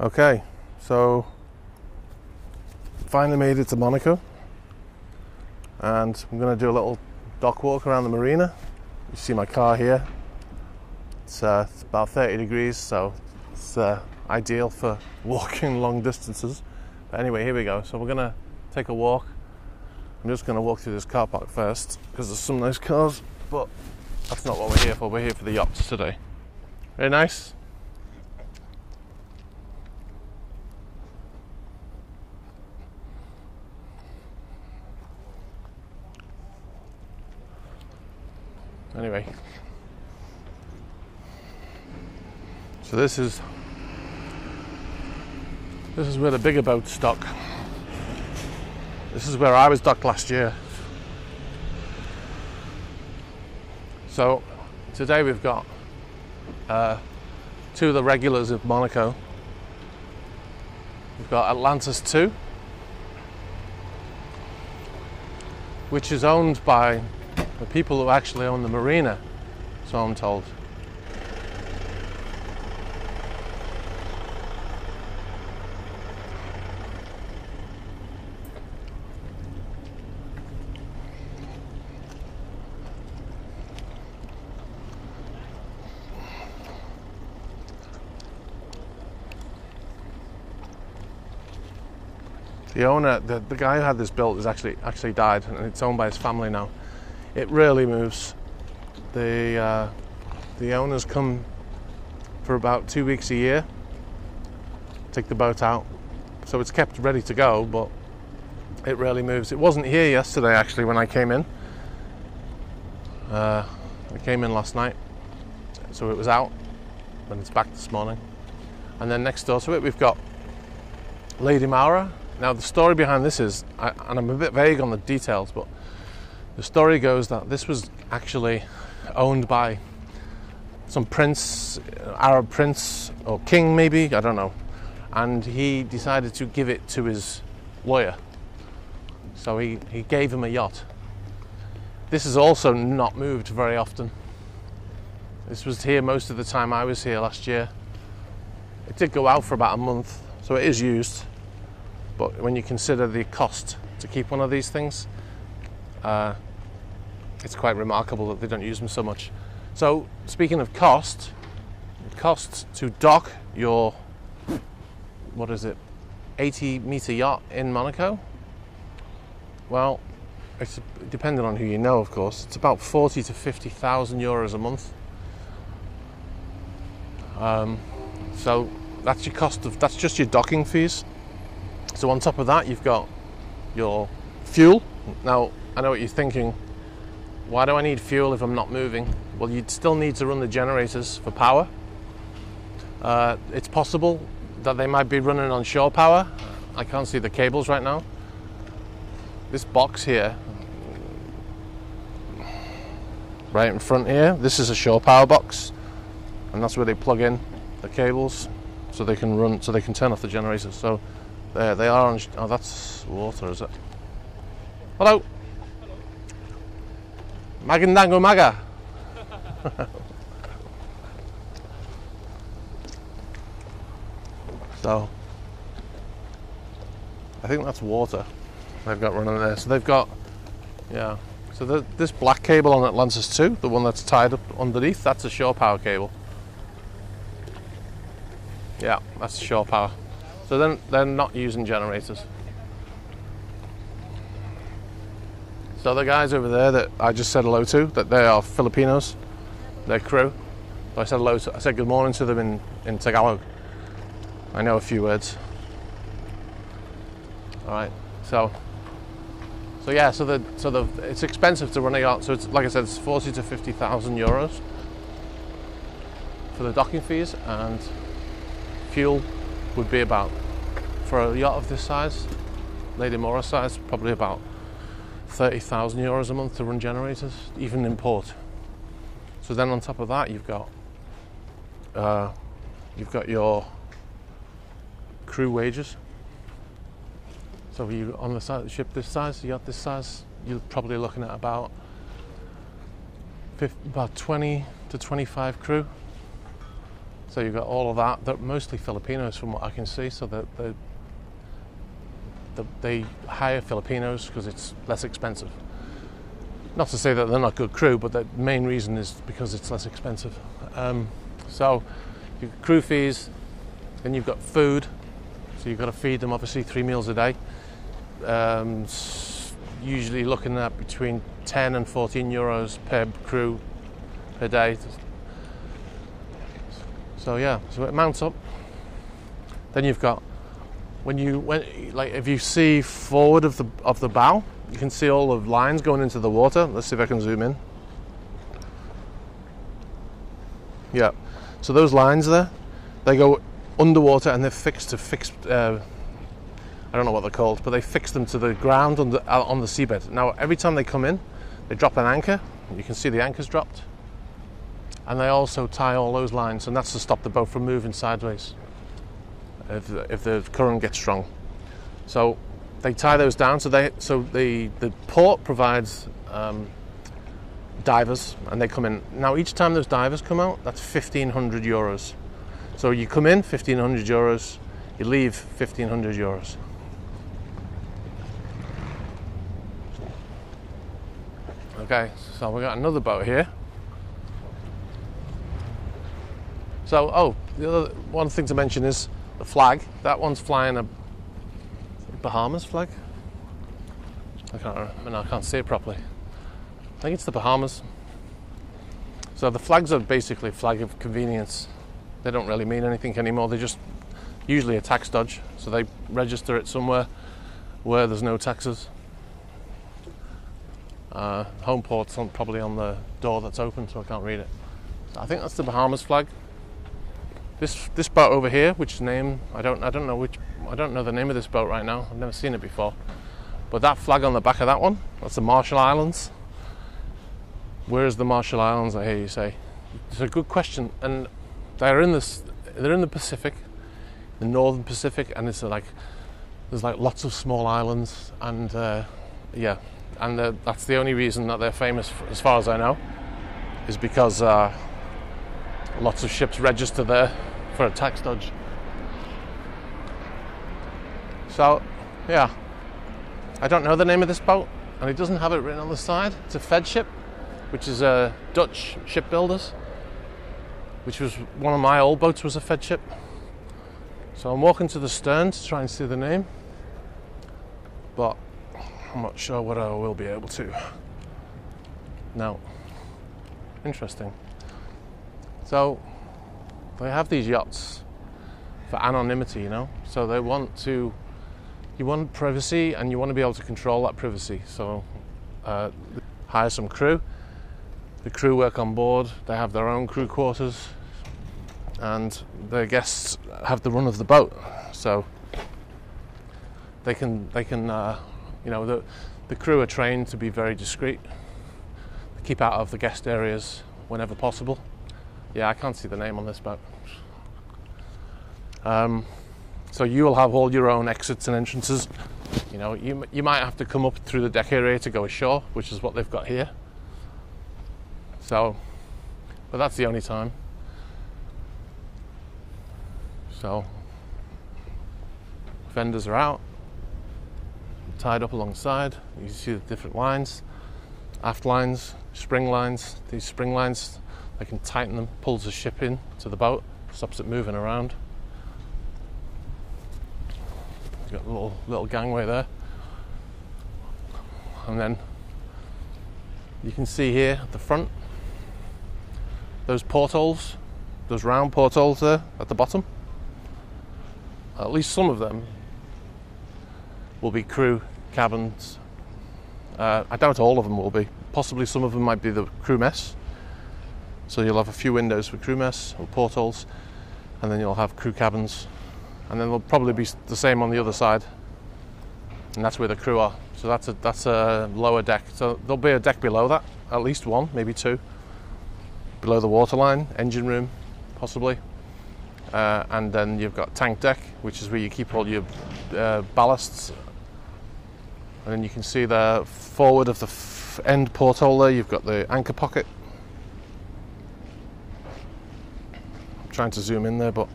Okay, so finally made it to Monaco, and I'm going to do a little dock walk around the marina. You see my car here. It's about 30 degrees, so it's ideal for walking long distances. But anyway, here we go. So we're going to take a walk. I'm just going to walk through this car park first because there's some nice cars, but that's not what we're here for. We're here for the yachts today. Very nice. Anyway. So this is where the bigger boats dock. This is where I was docked last year. So today we've got two of the regulars of Monaco. We've got Atlantis II, which is owned by the people who actually own the marina, so I'm told. The owner, the guy who had this built, has actually died, and it's owned by his family now. It really moves. The owners come for about 2 weeks a year, take the boat out, so it's kept ready to go, but it really moves. It wasn't here yesterday actually when I came in. I came in last night, so it was out, and it's back this morning. And then next door to it we've got Lady Moura. Now the story behind this is, and I'm a bit vague on the details, but the story goes that this was actually owned by some prince, Arab prince or king maybe, I don't know, and he decided to give it to his lawyer. So he gave him a yacht. This is also not moved very often. This was here most of the time I was here last year. It did go out for about a month, so it is used. But when you consider the cost to keep one of these things, it's quite remarkable that they don't use them so much. So speaking of cost, it costs to dock your, what is it, 80-meter yacht in Monaco? Well, it's depending on who you know, of course. It's about 40 to 50,000 euros a month. So that's your cost of, that's just your docking fees. So on top of that, you've got your fuel. Now, I know what you're thinking, why do I need fuel if I'm not moving? Well, you'd still need to run the generators for power. It's possible that they might be running on shore power. I can't see the cables right now. This box here, right in front here, this is a shore power box, and that's where they plug in the cables so they can run, so they can turn off the generators. So there they are on, oh, that's water, is it? Hello. Hello. Magandango Maga. So, I think that's water they've got running there. So they've got, yeah. So this black cable on Atlantis 2, the one that's tied up underneath, that's a shore power cable. Yeah, that's shore power. So then they're not using generators. So the guys over there that I just said hello to, that they are Filipinos, their crew. So I said hello to, I said good morning to them in Tagalog. I know a few words. All right. So yeah. So it's expensive to run a yacht. So it's, like I said, it's 40 to 50,000 euros for the docking fees, and fuel would be about, for a yacht of this size, Lady Moura size, probably about 30,000 euros a month to run generators, even in port. So then on top of that, you've got your crew wages. So you on the side of the ship this size, the yacht this size, you're probably looking at about 20 to 25 crew. So you've got all of that. They're mostly Filipinos from what I can see, so that they hire Filipinos because it's less expensive. Not to say that they're not good crew, but the main reason is because it's less expensive. So you've got crew fees, then you've got food, so you've got to feed them obviously 3 meals a day. Usually looking at between 10 and 14 euros per crew per day. So yeah, so it mounts up. Then you've got, like if you see forward of the bow, you can see all the lines going into the water. Let's see if I can zoom in. Yeah, so those lines there, they go underwater and they're fixed to fixed, I don't know what they're called, but they fix them to the ground on the seabed. Now every time they come in, they drop an anchor. You can see the anchor's dropped. And they also tie all those lines, and that's to stop the boat from moving sideways if the current gets strong. So they tie those down. So the port provides divers, and they come in. Now each time those divers come out, that's 1,500 euros. So you come in, 1,500 euros. You leave, 1,500 euros. Okay, so we got another boat here. So, oh, the other one thing to mention is the flag. That one's flying a Bahamas flag. I can't see it properly. I think it's the Bahamas. So the flags are basically a flag of convenience. They don't really mean anything anymore. They're just usually a tax dodge. So they register it somewhere where there's no taxes. Home port's probably on the door that's open, so I can't read it. So I think that's the Bahamas flag. This boat over here, which name I don't know the name of this boat right now. I've never seen it before. But that flag on the back of that one, that's the Marshall Islands. Where is the Marshall Islands? I hear you say. It's a good question, and they're in the Pacific, the Northern Pacific, and it's like there's like lots of small islands, and yeah, and that's the only reason that they're famous, as far as I know, is because lots of ships register there for a tax dodge. So, yeah, I don't know the name of this boat, and it doesn't have it written on the side. It's a Feadship, which is Dutch shipbuilders, which was one of my old boats, was a Feadship. So I'm walking to the stern to try and see the name, but I'm not sure whether I will be able to. No. Interesting. So they have these yachts for anonymity, you know. So they want to, you want privacy, and you want to be able to control that privacy. So hire some crew. The crew work on board. They have their own crew quarters, and their guests have the run of the boat. So they can you know, the crew are trained to be very discreet. They keep out of the guest areas whenever possible. Yeah, I can't see the name on this boat. So you will have all your own exits and entrances. You know, you might have to come up through the deck area to go ashore, which is what they've got here. So, but that's the only time. So, fenders are out, tied up alongside. You see the different lines, aft lines, spring lines. These spring lines, I can tighten them, pulls the ship in to the boat, stops it moving around. Got a little gangway there. And then you can see here at the front, those portholes, those round portholes there at the bottom. At least some of them will be crew cabins. I doubt all of them will be. Possibly some of them might be the crew mess. So you'll have a few windows for crew mess or portholes, and then you'll have crew cabins, and then there'll probably be the same on the other side, and that's where the crew are. So that's a lower deck. So there'll be a deck below that, at least one, maybe two, below the waterline, engine room, possibly, and then you've got tank deck, which is where you keep all your ballasts, and then you can see there forward of the end porthole there, you've got the anchor pocket. trying to zoom in there, but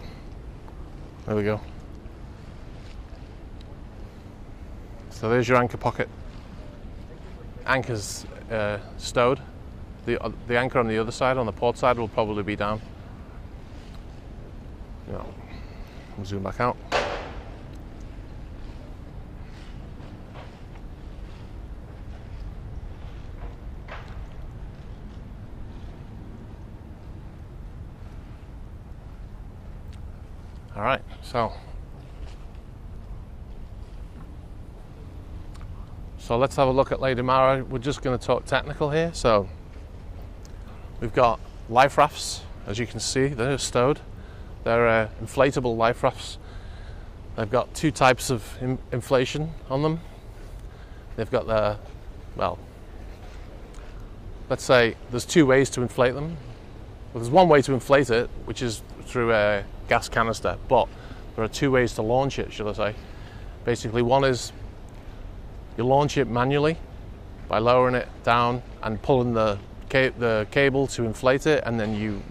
there we go. So there's your anchor pocket. Anchor's stowed. The anchor on the other side, on the port side, will probably be down. Yeah. We'll zoom back out. All right, so let's have a look at Lady Moura. We're just going to talk technical here. So we've got life rafts, as you can see, they're stowed. They're inflatable life rafts. They've got two types of inflation on them. They've got the, well, let's say there's two ways to inflate them. Well, there's one way to inflate it, which is through a gas canister, but there are two ways to launch it, should I say. Basically, one is you launch it manually by lowering it down and pulling the cable to inflate it, and then you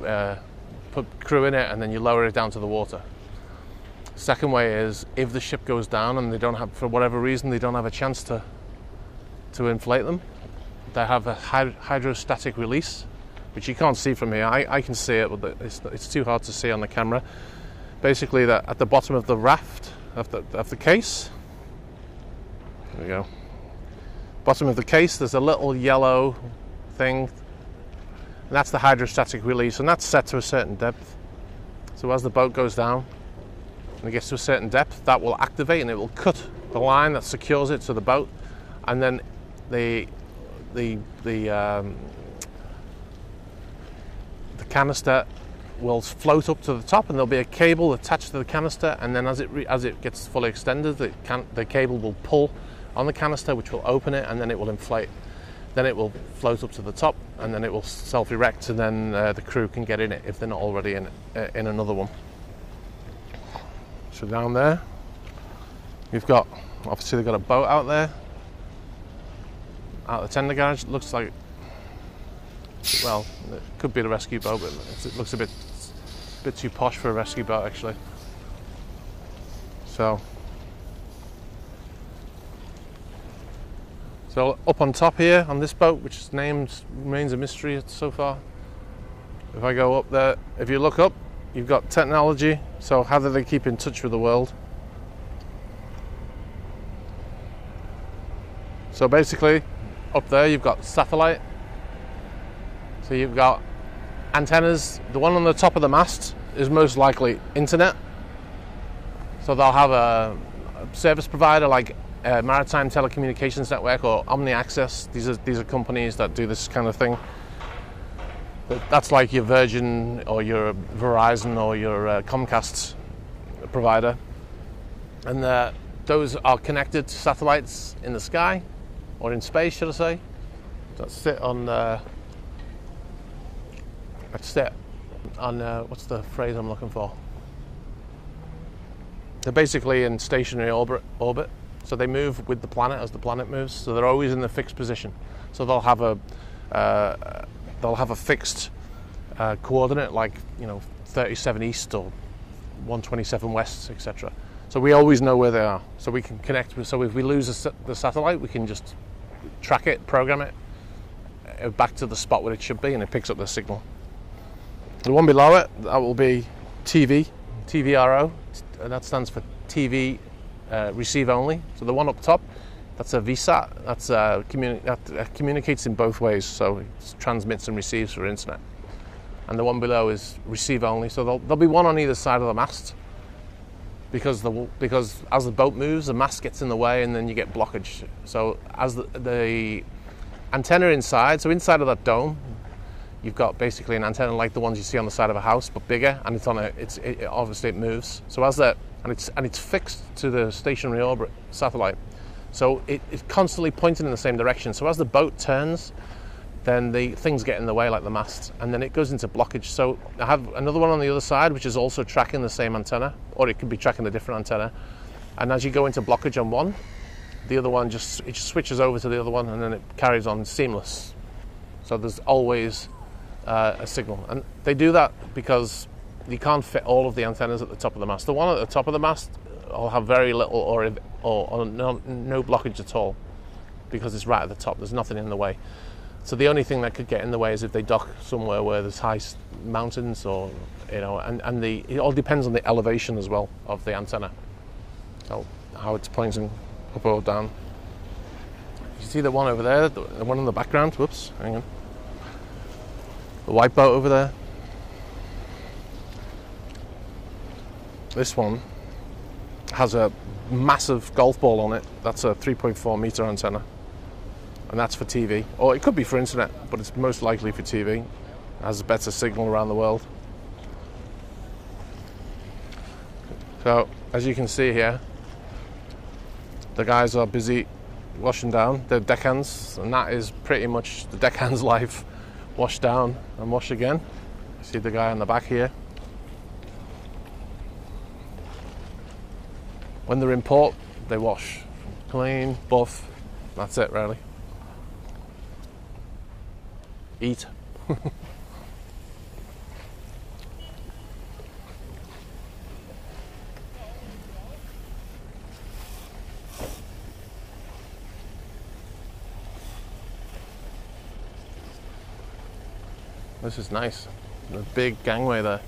put crew in it and then you lower it down to the water. Second way is if the ship goes down and they don't have, for whatever reason, they don't have a chance to inflate them, they have a hydrostatic release, which you can't see from here. I can see it, but it's too hard to see on the camera. Basically, that at the bottom of the raft, of the case, there we go. Bottom of the case, there's a little yellow thing, and that's the hydrostatic release, and that's set to a certain depth. So as the boat goes down and it gets to a certain depth, that will activate and it will cut the line that secures it to the boat, and then the canister will float up to the top, and there'll be a cable attached to the canister, and then as it gets fully extended, the cable will pull on the canister, which will open it, and then it will inflate. Then it will float up to the top, and then it will self-erect, and then the crew can get in it if they're not already in another one. So down there, you've got, obviously they've got a boat out there, out of the tender garage. It looks like, well, it could be the rescue boat, but it looks a bit too posh for a rescue boat, actually. So up on top here on this boat, which is named, remains a mystery so far. If I go up there, if you look up, you've got technology. So how do they keep in touch with the world? So basically, up there you've got satellite. So you've got antennas. The one on the top of the mast is most likely internet. So they'll have a service provider like Maritime Telecommunications Network or Omniaccess. These are companies that do this kind of thing. That's like your Virgin or your Verizon or your Comcast provider. And those are connected to satellites in the sky, or in space, should I say, that sit on the... what's the phrase I'm looking for? They're basically in stationary orbit, so they move with the planet as the planet moves. So they're always in the fixed position. So they'll have a fixed coordinate, like, you know, 37 east or 127 west, etc. So we always know where they are. So we can connect with. So if we lose the satellite, we can just track it, program it back to the spot where it should be, and it picks up the signal. The one below it, that will be TVRO, and that stands for TV receive only. So the one up top, that's a VSAT, that communicates in both ways, so it transmits and receives for internet. And the one below is receive only, so there'll be one on either side of the mast, because as the boat moves, the mast gets in the way, and then you get blockage. So as the antenna inside, so inside of that dome, you've got basically an antenna like the ones you see on the side of a house, but bigger, and it obviously it moves. So as that, and it's fixed to the stationary orbit satellite, so it's constantly pointing in the same direction. So as the boat turns, then the things get in the way, like the mast, and then it goes into blockage. So I have another one on the other side, which is also tracking the same antenna, or it could be tracking a different antenna. And as you go into blockage on one, the other one just switches over to the other one, and then it carries on seamless. So there's always a signal, and they do that because you can't fit all of the antennas at the top of the mast. The one at the top of the mast will have very little or no blockage at all, because it's right at the top, there's nothing in the way. So the only thing that could get in the way is if they dock somewhere where there's high mountains, or, you know, it all depends on the elevation as well of the antenna. So how it's pointing up or down. You see the one over there, the one in the background, whoops, hang on. The white boat over there. This one has a massive golf ball on it. That's a 3.4-meter antenna. And that's for TV, or it could be for internet, but it's most likely for TV. It has a better signal around the world. So, as you can see here, the guys are busy washing down their deckhands, and that is pretty much the deckhand's life. Wash down and wash again. You see the guy on the back here. When they're in port, they wash. Clean, buff, that's it really. Eat. This is nice. The big gangway there.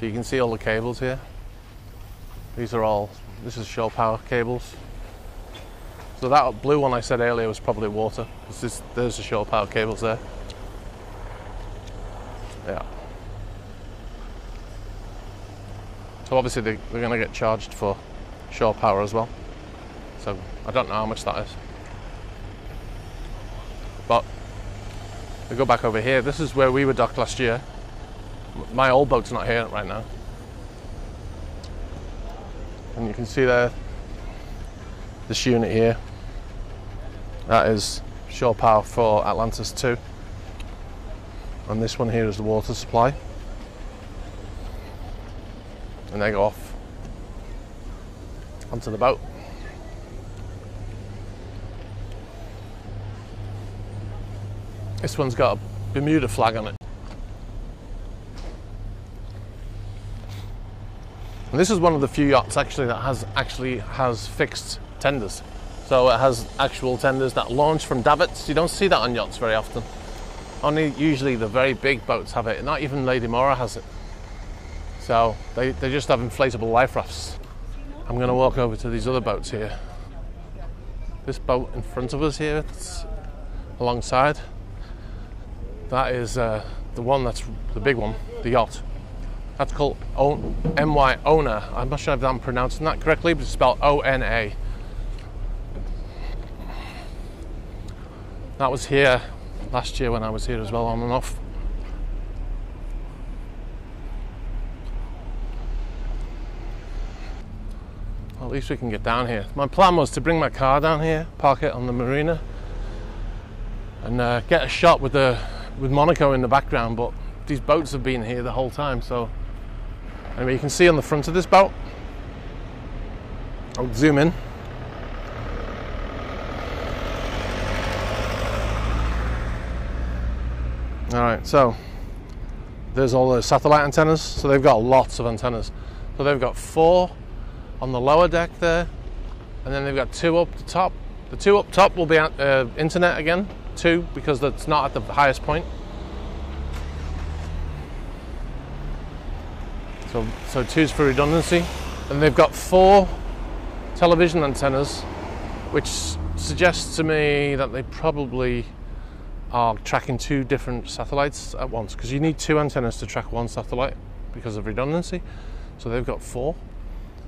So you can see all the cables here. This is shore power cables. So that blue one I said earlier was probably water, because there's the shore power cables there. Yeah. So obviously they're going to get charged for shore power as well. So I don't know how much that is. But we go back over here. This is where we were docked last year. My old boat's not here right now. And you can see there, this unit here. That is shore power for Atlantis II, and this one here is the water supply, and they go off onto the boat. This one's got a Bermuda flag on it, and this is one of the few yachts actually that has fixed tenders. So it has actual tenders that launch from davits. You don't see that on yachts very often. Only usually the very big boats have it. Not even Lady Moura has it. So they just have inflatable life rafts. I'm going to walk over to these other boats here. This boat in front of us here, that's alongside, that is the one that's the big one, the yacht. That's called M/Y Ona. I'm not sure if I'm pronouncing that correctly, but it's spelled O-N-A. That was here last year when I was here as well, on and off. Well, at least we can get down here. My plan was to bring my car down here, park it on the marina, and get a shot with Monaco in the background, but these boats have been here the whole time, so... Anyway, you can see on the front of this boat. I'll zoom in. Alright, so there's all the satellite antennas, so they've got lots of antennas. So they've got 4 on the lower deck there, and then they've got 2 up the top. The 2 up top will be internet again, 2, because that's not at the highest point. So 2's for redundancy. And they've got 4 television antennas, which suggests to me that they probably are tracking 2 different satellites at once, because you need 2 antennas to track 1 satellite because of redundancy. So they've got 4.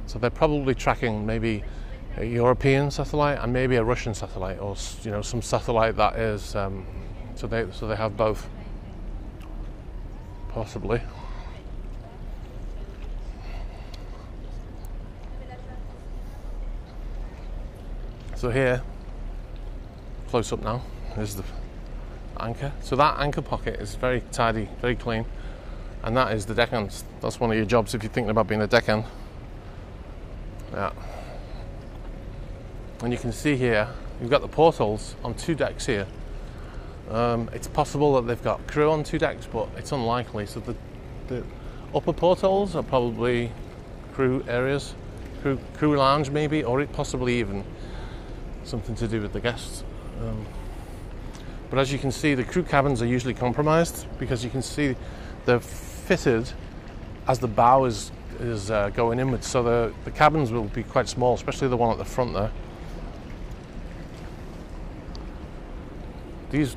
So they're probably tracking maybe a European satellite and maybe a Russian satellite, or, you know, some satellite that is. So they have both, possibly. So here, close up now, is the anchor. So that anchor pocket is very tidy, very clean, and that is the deckhand. That's one of your jobs if you're thinking about being a deckhand. Yeah. And you can see here, you've got the portholes on 2 decks here. It's possible that they've got crew on two decks, but it's unlikely. So the upper portholes are probably crew areas, crew lounge maybe, or it possibly even something to do with the guests. But as you can see, the crew cabins are usually compromised, because you can see they're fitted as the bow is going inwards, so the cabins will be quite small, especially the one at the front there. These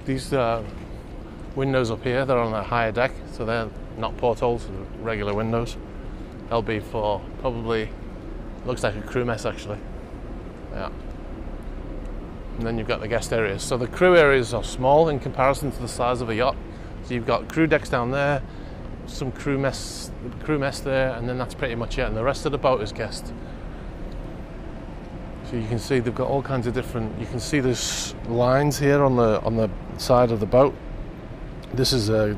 windows up here, they're on a higher deck, so they're not portholes, they're regular windows. They'll be for probably, looks like a crew mess actually. Yeah. And then you've got the guest areas. So the crew areas are small in comparison to the size of a yacht. So you've got crew decks down there, some crew mess there, and then that's pretty much it. And the rest of the boat is guest. So you can see they've got all kinds of different. You can see there's lines here on the side of the boat. This is a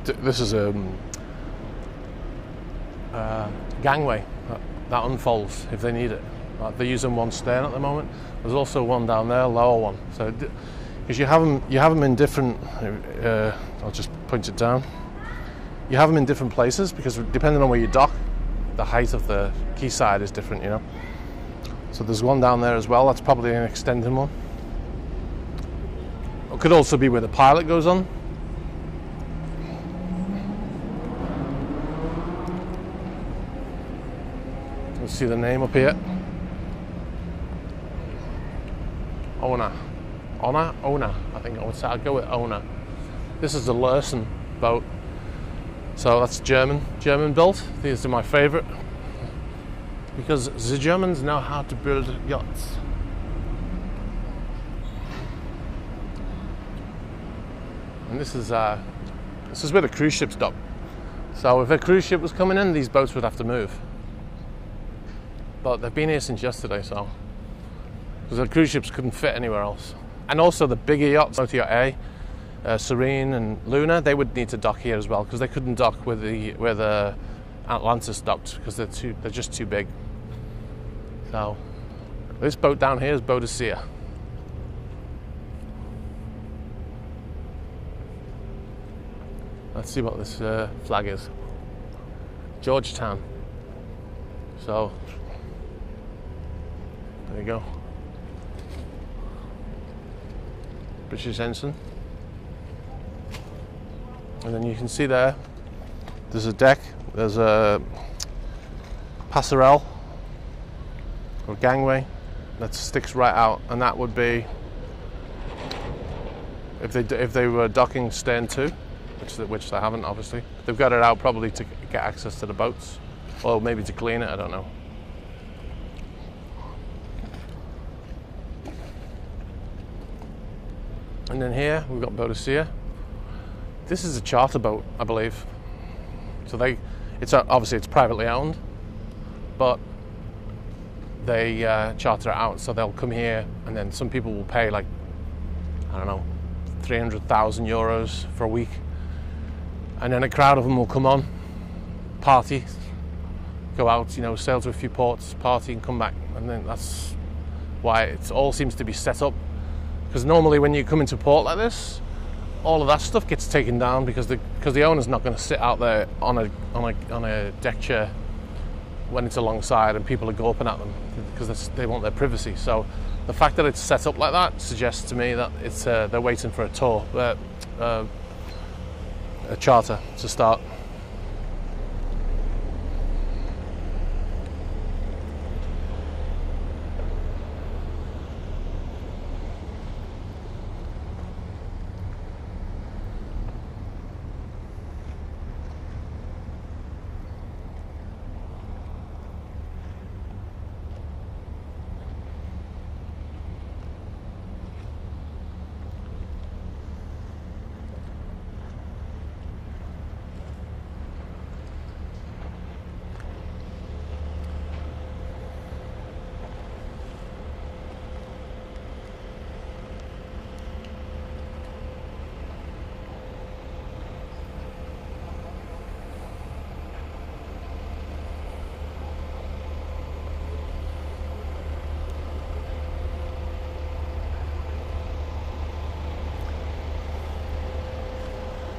gangway that unfolds if they need it. They're using one stern at the moment. There's also one down there, lower one. So because you have them in different. I'll just point it down. You have them in different places because depending on where you dock, the height of the quayside is different, you know. So there's one down there as well. That's probably an extended one. It could also be where the pilot goes on. You'll see the name up here. Ona. I think I'd go with Ona. This is the Lürssen boat. So that's German built. These are my favorite, because the Germans know how to build yachts. And this is where the cruise ships stop. So if a cruise ship was coming in, these boats would have to move. But they've been here since yesterday, so because the cruise ships couldn't fit anywhere else. And also the bigger yachts, OTA, Serene and Luna, they would need to dock here as well, because they couldn't dock where the Atlantis docked, because they're just too big. So this boat down here is Boadicea. Let's see what this flag is. Georgetown. So there you go. British ensign. And then you can see there's a deck, there's a passerelle or gangway that sticks right out, and that would be if they were docking stern 2, which they haven't obviously. They've got it out probably to get access to the boats, or maybe to clean it, I don't know. And then here we've got Boadicea. This is a charter boat, I believe. So it's privately owned, but they charter it out. So they'll come here, and then some people will pay, like, I don't know, 300,000 euros for a week, and then a crowd of them will come on, party, go out, you know, sail to a few ports, party, and come back. And then that's why it all seems to be set up, because normally when you come into port like this, all of that stuff gets taken down, because the owner's not going to sit out there on a deck chair when it's alongside and people are gawping at them, because they want their privacy. So the fact that it's set up like that suggests to me that it's they're waiting for a tour, a charter to start.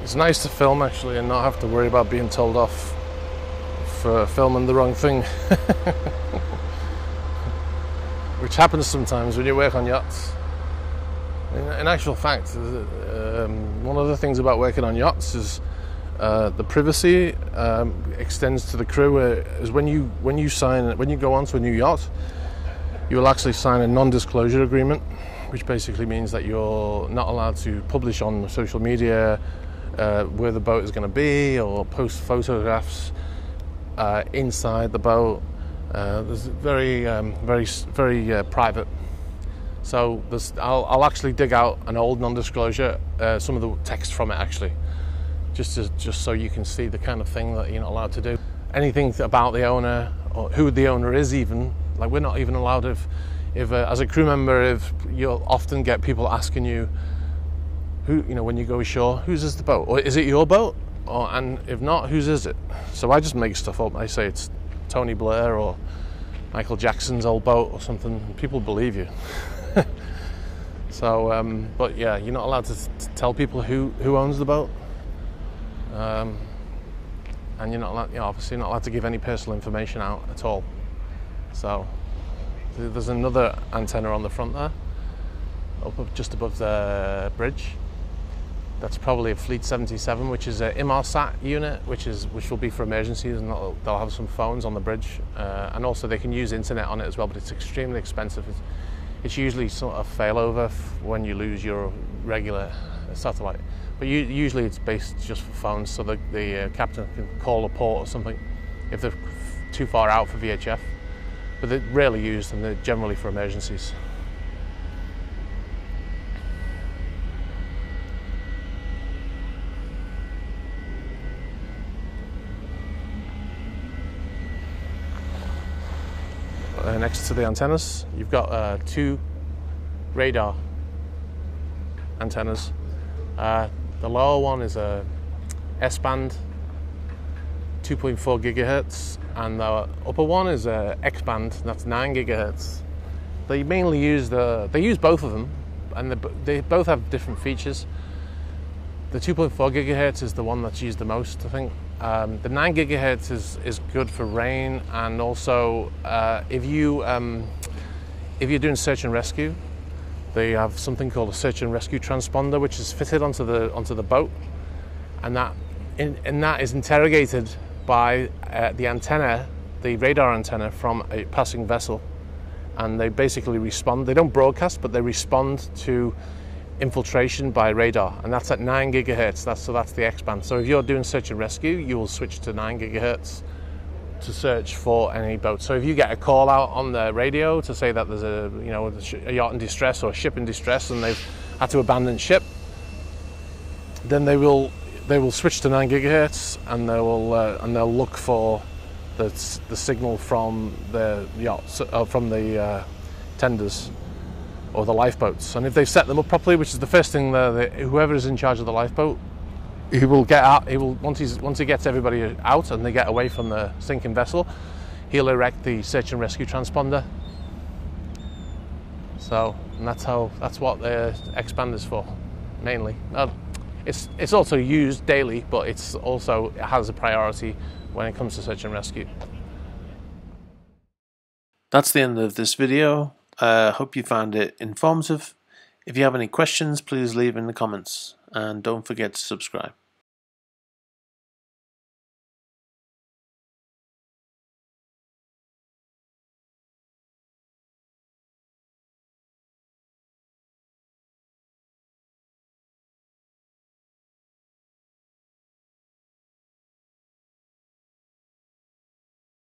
It's nice to film actually and not have to worry about being told off for filming the wrong thing. Which happens sometimes when you work on yachts. In actual fact, one of the things about working on yachts is the privacy extends to the crew. Is when you go onto a new yacht, you will actually sign a non-disclosure agreement, which basically means that you're not allowed to publish on social media where the boat is going to be or post photographs inside the boat. There's very, very private. So I'll actually dig out an old non-disclosure, some of the text from it actually, just so you can see the kind of thing that you're not allowed to do. Anything about the owner or who the owner is even, like we're not even allowed if as a crew member, if you'll often get people asking you, who, you know, when you go ashore, whose is the boat? Or is it your boat? Or, and if not, whose is it? So I just make stuff up. I say it's Tony Blair or Michael Jackson's old boat or something. People believe you. So, but yeah, you're not allowed to tell people who owns the boat. And you're not allowed, obviously not allowed to give any personal information out at all. So there's another antenna on the front there, up just above the bridge. That's probably a Fleet 77, which is an MRSAT unit, which will be for emergencies, and they'll have some phones on the bridge, and also they can use internet on it as well. But it's extremely expensive. It's usually sort of failover when you lose your regular satellite, but usually it's based just for phones, so the captain can call a port or something if they're too far out for VHF. But they're rarely used, and they're generally for emergencies. Next to the antennas, you've got two radar antennas. The lower one is a S-band, 2.4 gigahertz, and the upper one is a X-band, that's 9 gigahertz. They mainly use they use both of them, and they both have different features. The 2.4 gigahertz is the one that's used the most, I think. The 9 gigahertz is good for rain, and also if you're doing search and rescue, they have something called a search and rescue transponder, which is fitted onto the boat, and that is interrogated by the antenna, the radar antenna from a passing vessel, and they basically respond. They don't broadcast, but they respond to infiltration by radar, and that's at 9 gigahertz. That's the X-band. So if you're doing search and rescue, you will switch to 9 gigahertz to search for any boat. So if you get a call out on the radio to say that there's a yacht in distress or a ship in distress and they've had to abandon ship, then they will switch to 9 gigahertz and they'll look for the signal from the yachts, from the tenders or the lifeboats. And if they've set them up properly, which is the first thing, whoever is in charge of the lifeboat, he will get out. He will once he gets everybody out and they get away from the sinking vessel, he'll erect the search and rescue transponder. So, and that's what the X-band is for, mainly. It's also used daily, but it has a priority when it comes to search and rescue. That's the end of this video. Hope you found it informative. If you have any questions, please leave in the comments, and don't forget to subscribe.